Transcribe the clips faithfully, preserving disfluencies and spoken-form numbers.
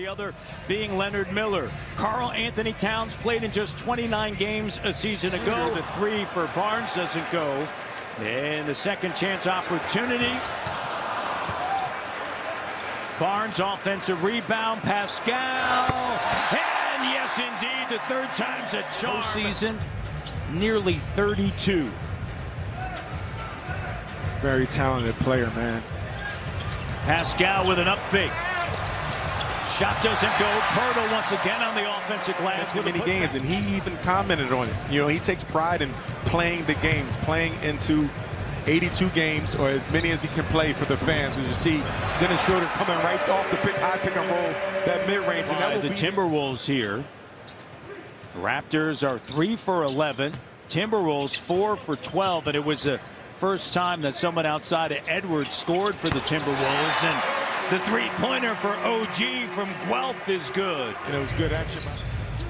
the other being Leonard Miller. Carl Anthony Towns played in just twenty-nine games a season ago. The three for Barnes doesn't go. And the second chance opportunity. Barnes offensive rebound. Pascal. And yes, indeed, the third time's a charm. Season nearly thirty-two. Very talented player, man. Pascal with an up fake. Shot doesn't go. Pirtle once again on the offensive glass. That's many games, and he even commented on it. You know, he takes pride in playing the games, playing into eighty-two games, or as many as he can play for the fans. And you see Dennis Schroeder coming right off the pick, high pick and roll, that mid-range. And that will be the Timberwolves here. Raptors are three for eleven. Timberwolves four for twelve, and it was a first time that someone outside of Edwards scored for the Timberwolves, and the three-pointer for O G from Guelph is good. And it was good action.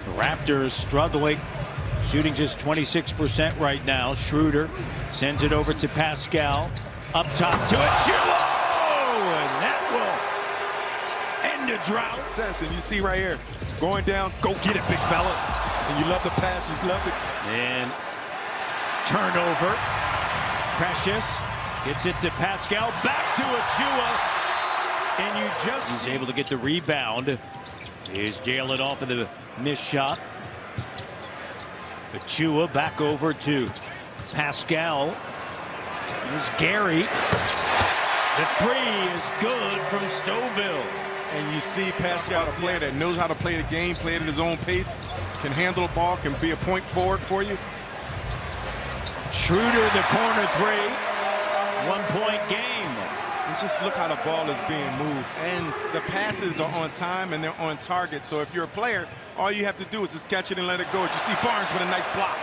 The Raptors struggling, shooting just twenty-six percent right now. Schroeder sends it over to Pascal. Up top to Achiuwa! And that will end a drought. Success, and you see right here, going down, go get it, big fella. And you love the pass, just love it. And turnover. Precious gets it to Pascal, back to Achiuwa, and you just... He's able to get the rebound. Here's Galen off of the missed shot. Achiuwa back over to Pascal. Here's Gary. The three is good from Stouffville. And you see Pascal, a player that knows how to play the game, play it at his own pace, can handle the ball, can be a point forward for you. Schroeder, the corner three, one-point game. And just look how the ball is being moved. And the passes are on time and they're on target. So if you're a player, all you have to do is just catch it and let it go. You see Barnes with a nice block.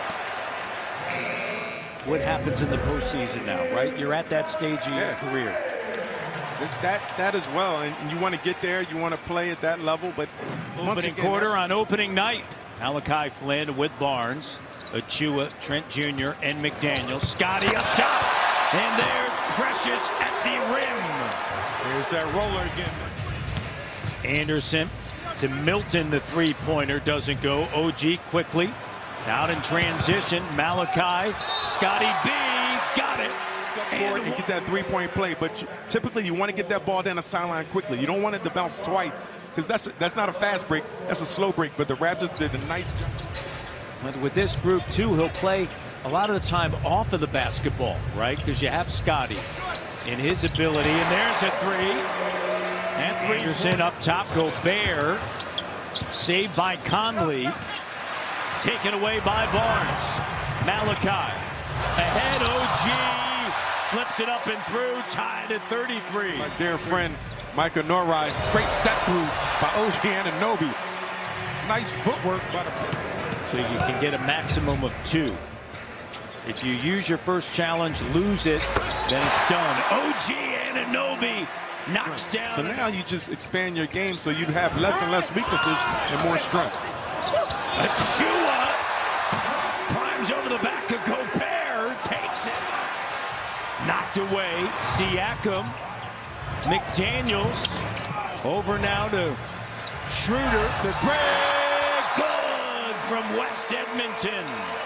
What happens in the postseason now, right? You're at that stage of yeah. your career. That, that as well, and you want to get there. You want to play at that level, but opening again, quarter on opening night. Malachi Flynn with Barnes, Achiuwa, Trent Junior, and McDaniel. Scottie up top, and there's Precious at the rim. There's that roller again. Anderson to Milton, the three-pointer doesn't go. O G quickly, out in transition. Malachi, Scotty B. got it. And, and get that three-point play, but you, typically you want to get that ball down the sideline quickly. You don't want it to bounce twice, because that's that's not a fast break, that's a slow break. But the Raptors did a nice job. With this group too, he'll play a lot of the time off of the basketball, right? Because you have Scotty in his ability, and there's a three. And Anderson up top, Gobert, saved by Conley, taken away by Barnes. Malachi ahead, O G. Flips it up and through, tied at thirty-three. My dear friend, Michael Norai, great step through by O G Anunoby. Nice footwork by the... So you can get a maximum of two. If you use your first challenge, lose it, then it's done. O G Anunoby knocks down. So now you just expand your game so you have less and less weaknesses and more strengths. Achiuwa climbs over the back of Gobert. Knocked away, Siakam, McDaniels, over now to Schroeder, the break, good from West Edmonton.